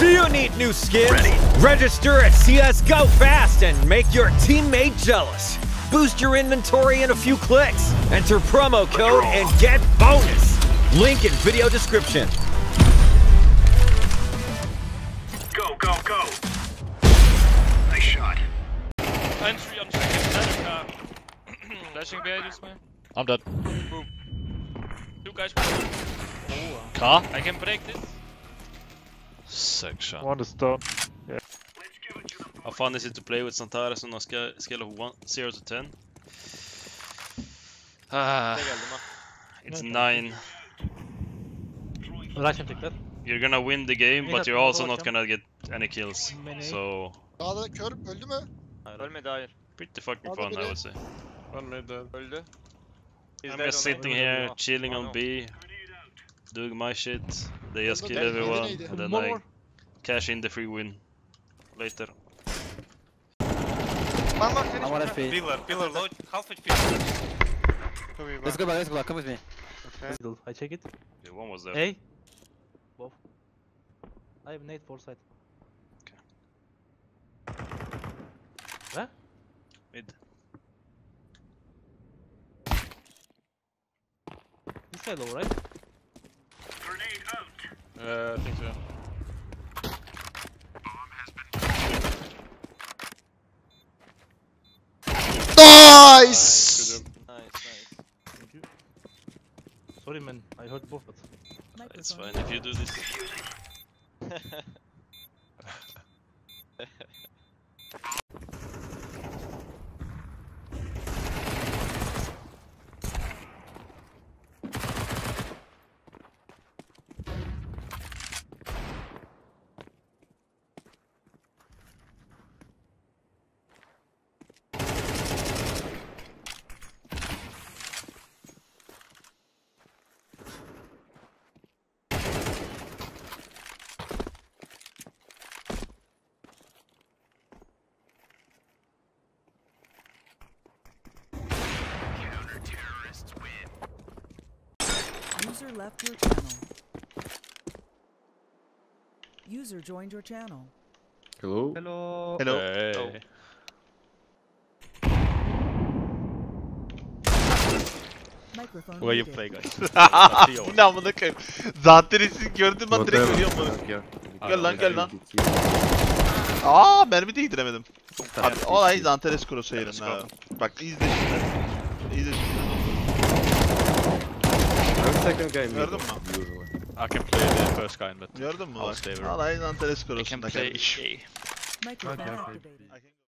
Do you need new skins? Ready. Register at CSGO Fast and make your teammate jealous. Boost your inventory in a few clicks. Enter promo code and get bonus. Link in video description. Go, go, go. Nice shot. Entry on second. Flashing behind us, man. I'm dead. Boom. Two guys. Oh, car? I can break this. Section. One is down. Yeah. How fun is it to play with Xantares on a scale of 0 to 10? It's 9. Well, I can take that. You're gonna win the game, but you're also not gonna get any kills. So. Pretty fucking fun, I would say. I'm just sitting here, chilling on B, doing my shit. They just kill everyone, and then I cash in the free win. Later. I want HP. Pillar, load, half HP. Let's go back, come with me. Okay. I check it. Yeah, one was there. Hey? Both. I have nade for side. Okay. What? Mid. This side low, right? Grenade out! I think so. Nice! Nice. Thank you. Sorry man, I heard both. But it's fine if you do this. User left your channel. User joined your channel. Hello? Hello? Hello? Hey. Hello. Microphone where you play guys. İnanmını kıyım. Zantares'i gördüm ben direkt ölüyorum bunu. Gel lan gel lan. Aaa mermi de yediremedim. Olay Xantares crosshair'ın ha. Bak izle şimdi. İzle şimdi. Second game, gördün mü? I can play the first game, but I'll stay around. Gördün mü? Alay Xantares cross'undaki iş.